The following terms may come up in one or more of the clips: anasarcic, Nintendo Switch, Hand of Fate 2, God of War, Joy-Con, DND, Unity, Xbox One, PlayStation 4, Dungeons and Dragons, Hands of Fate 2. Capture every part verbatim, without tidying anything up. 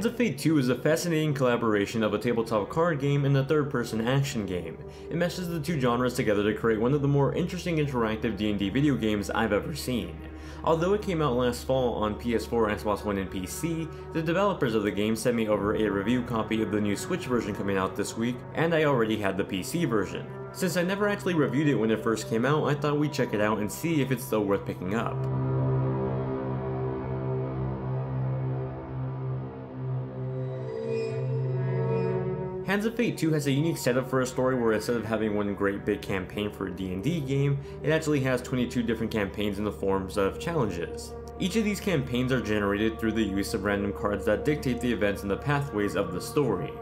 Hands of Fate two is a fascinating collaboration of a tabletop card game and a third-person action game. It meshes the two genres together to create one of the more interesting interactive D and D video games I've ever seen. Although it came out last fall on P S four, Xbox One, and P C, the developers of the game sent me over a review copy of the new Switch version coming out this week, and I already had the P C version. Since I never actually reviewed it when it first came out, I thought we'd check it out and see if it's still worth picking up. Hands of Fate two has a unique setup for a story where instead of having one great big campaign for a D and D game, it actually has twenty-two different campaigns in the forms of challenges. Each of these campaigns are generated through the use of random cards that dictate the events and the pathways of the story.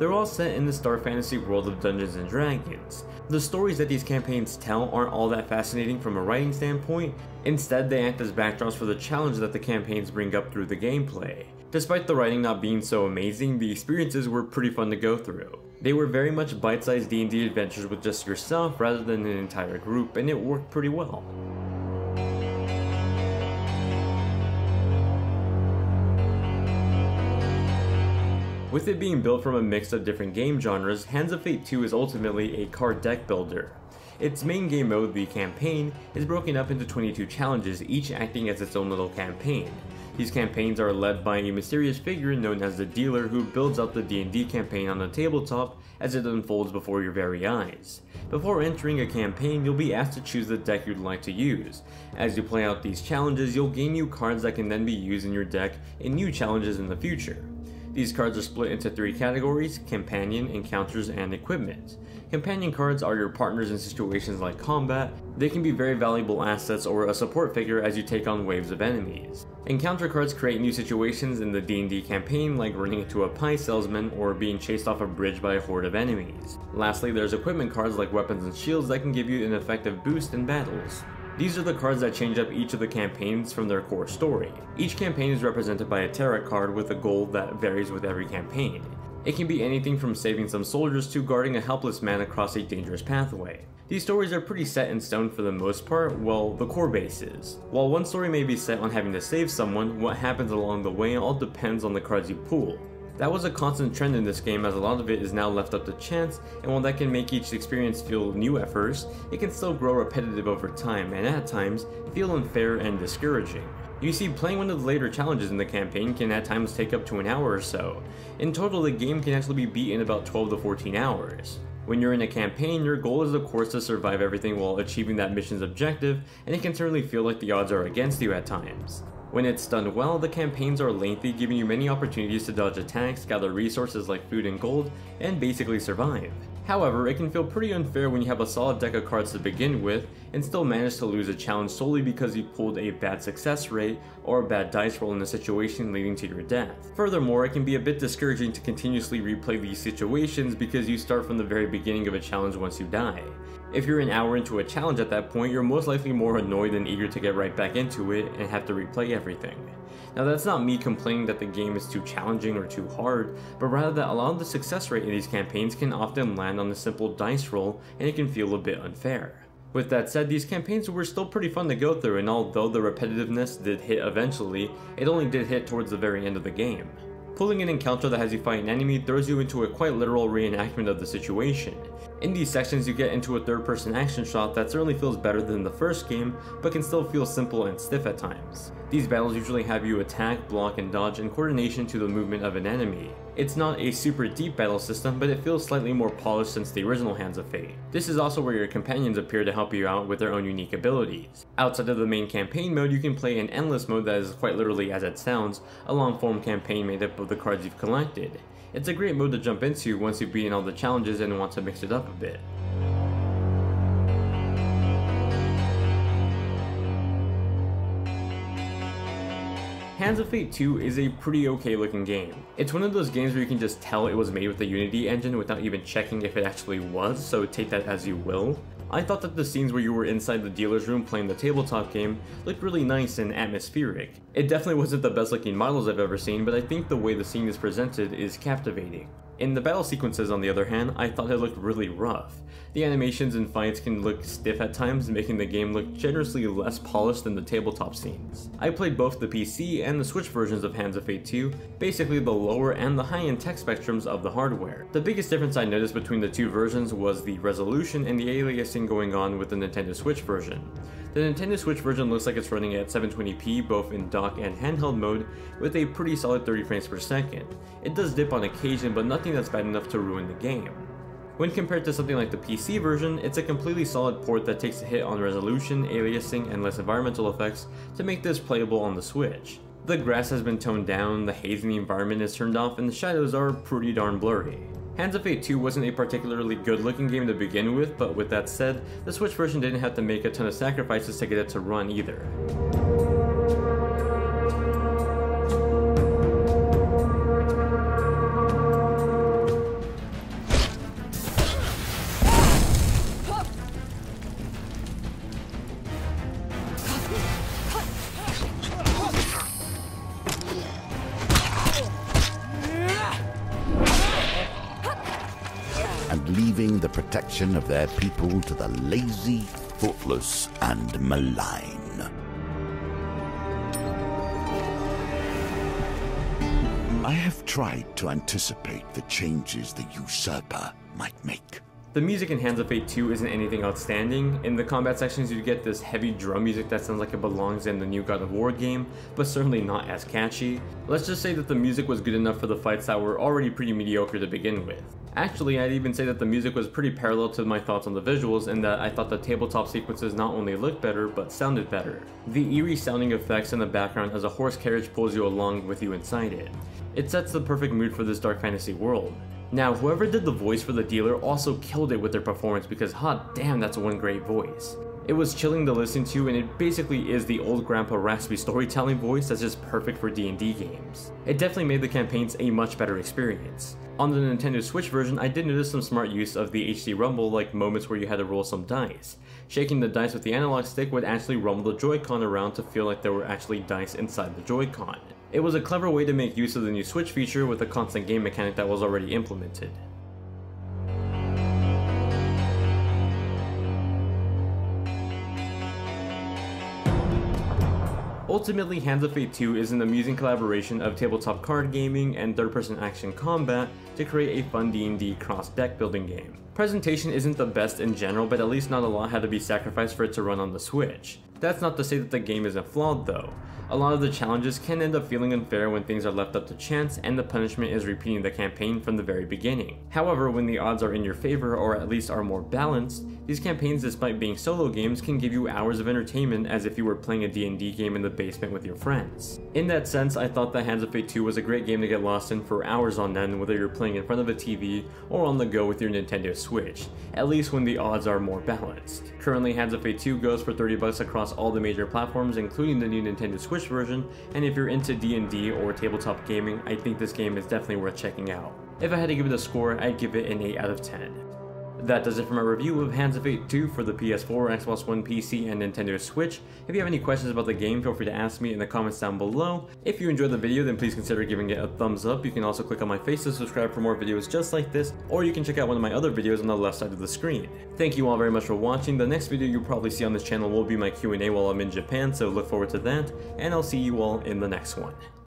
They're all set in the Star Fantasy world of Dungeons and Dragons. The stories that these campaigns tell aren't all that fascinating from a writing standpoint. Instead, they act as backdrops for the challenge that the campaigns bring up through the gameplay. Despite the writing not being so amazing, the experiences were pretty fun to go through. They were very much bite-sized D and D adventures with just yourself rather than an entire group, and it worked pretty well. With it being built from a mix of different game genres, Hands of Fate two is ultimately a card deck builder. Its main game mode, the campaign, is broken up into twenty-two challenges, each acting as its own little campaign. These campaigns are led by a mysterious figure known as the Dealer, who builds up the D and D campaign on the tabletop as it unfolds before your very eyes. Before entering a campaign, you'll be asked to choose the deck you'd like to use. As you play out these challenges, you'll gain new cards that can then be used in your deck in new challenges in the future. These cards are split into three categories: Companion, Encounters, and Equipment. Companion cards are your partners in situations like combat. They can be very valuable assets or a support figure as you take on waves of enemies. Encounter cards create new situations in the D and D campaign, like running into a pie salesman or being chased off a bridge by a horde of enemies. Lastly, there's equipment cards like weapons and shields that can give you an effective boost in battles. These are the cards that change up each of the campaigns from their core story. Each campaign is represented by a tarot card with a goal that varies with every campaign. It can be anything from saving some soldiers to guarding a helpless man across a dangerous pathway. These stories are pretty set in stone for the most part, well, the core base is. While one story may be set on having to save someone, what happens along the way all depends on the cards you pull. That was a constant trend in this game, as a lot of it is now left up to chance, and while that can make each experience feel new at first, it can still grow repetitive over time, and at times, feel unfair and discouraging. You see, playing one of the later challenges in the campaign can at times take up to an hour or so. In total, the game can actually be beat in about twelve to fourteen hours. When you're in a campaign, your goal is of course to survive everything while achieving that mission's objective, and it can certainly feel like the odds are against you at times. When it's done well, the campaigns are lengthy, giving you many opportunities to dodge attacks, gather resources like food and gold, and basically survive. However, it can feel pretty unfair when you have a solid deck of cards to begin with and still manage to lose a challenge solely because you pulled a bad success rate or a bad dice roll in a situation leading to your death. Furthermore, it can be a bit discouraging to continuously replay these situations because you start from the very beginning of a challenge once you die. If you're an hour into a challenge at that point, you're most likely more annoyed than eager to get right back into it and have to replay everything. Now, that's not me complaining that the game is too challenging or too hard, but rather that a lot of the success rate in these campaigns can often land on a simple dice roll, and it can feel a bit unfair. With that said, these campaigns were still pretty fun to go through, and although the repetitiveness did hit eventually, it only did hit towards the very end of the game. Pulling an encounter that has you fight an enemy throws you into a quite literal reenactment of the situation. In these sections, you get into a third-person action shot that certainly feels better than the first game, but can still feel simple and stiff at times. These battles usually have you attack, block, and dodge in coordination to the movement of an enemy. It's not a super deep battle system, but it feels slightly more polished since the original Hands of Fate. This is also where your companions appear to help you out with their own unique abilities. Outside of the main campaign mode, you can play an endless mode that is quite literally, as it sounds, a long-form campaign made up of the cards you've collected. It's a great mode to jump into once you've beaten all the challenges and want to mix it up a bit. Hands of Fate two is a pretty okay looking game. It's one of those games where you can just tell it was made with the Unity engine without even checking if it actually was, so take that as you will. I thought that the scenes where you were inside the dealer's room playing the tabletop game looked really nice and atmospheric. It definitely wasn't the best looking models I've ever seen, but I think the way the scene is presented is captivating. In the battle sequences, on the other hand, I thought it looked really rough. The animations and fights can look stiff at times, making the game look generously less polished than the tabletop scenes. I played both the P C and the Switch versions of Hands of Fate two, basically the lower and the high-end tech spectrums of the hardware. The biggest difference I noticed between the two versions was the resolution and the aliasing going on with the Nintendo Switch version. The Nintendo Switch version looks like it's running at seven twenty p both in dock and handheld mode, with a pretty solid thirty frames per second. It does dip on occasion, but nothing that's bad enough to ruin the game. When compared to something like the P C version, it's a completely solid port that takes a hit on resolution, aliasing, and less environmental effects to make this playable on the Switch. The grass has been toned down, the haze in the environment is turned off, and the shadows are pretty darn blurry. Hands of Fate two wasn't a particularly good looking game to begin with, but with that said, the Switch version didn't have to make a ton of sacrifices to get it to run either. Leaving the protection of their people to the lazy, thoughtless, and malign. I have tried to anticipate the changes the usurper might make. The music in Hands of Fate two isn't anything outstanding. In the combat sections you get this heavy drum music that sounds like it belongs in the new God of War game, but certainly not as catchy. Let's just say that the music was good enough for the fights that were already pretty mediocre to begin with. Actually, I'd even say that the music was pretty parallel to my thoughts on the visuals, in that I thought the tabletop sequences not only looked better, but sounded better. The eerie sounding effects in the background as a horse carriage pulls you along with you inside it. It sets the perfect mood for this dark fantasy world. Now, whoever did the voice for the dealer also killed it with their performance, because hot damn, that's one great voice. It was chilling to listen to, and it basically is the old grandpa raspy storytelling voice that's just perfect for D and D games. It definitely made the campaigns a much better experience. On the Nintendo Switch version, I did notice some smart use of the H D rumble, like moments where you had to roll some dice. Shaking the dice with the analog stick would actually rumble the Joy-Con around to feel like there were actually dice inside the Joy-Con. It was a clever way to make use of the new Switch feature with a constant game mechanic that was already implemented. Ultimately, Hands of Fate two is an amusing collaboration of tabletop card gaming and third-person action combat to create a fun D and D cross-deck building game. Presentation isn't the best in general, but at least not a lot had to be sacrificed for it to run on the Switch. That's not to say that the game isn't flawed though. A lot of the challenges can end up feeling unfair when things are left up to chance, and the punishment is repeating the campaign from the very beginning. However, when the odds are in your favor, or at least are more balanced, these campaigns, despite being solo games, can give you hours of entertainment as if you were playing a D and D game in the basement with your friends. In that sense, I thought that Hands of Fate two was a great game to get lost in for hours on end, whether you're playing in front of a T V or on the go with your Nintendo Switch, at least when the odds are more balanced. Currently, Hands of Fate two goes for thirty bucks across all the major platforms, including the new Nintendo Switch version, and if you're into D and D or tabletop gaming, I think this game is definitely worth checking out. If I had to give it a score, I'd give it an eight out of ten. That does it for my review of Hands of Fate two for the P S four, Xbox One, P C, and Nintendo Switch. If you have any questions about the game, feel free to ask me in the comments down below. If you enjoyed the video, then please consider giving it a thumbs up. You can also click on my face to subscribe for more videos just like this, or you can check out one of my other videos on the left side of the screen. Thank you all very much for watching. The next video you'll probably see on this channel will be my Q and A while I'm in Japan, so look forward to that, and I'll see you all in the next one.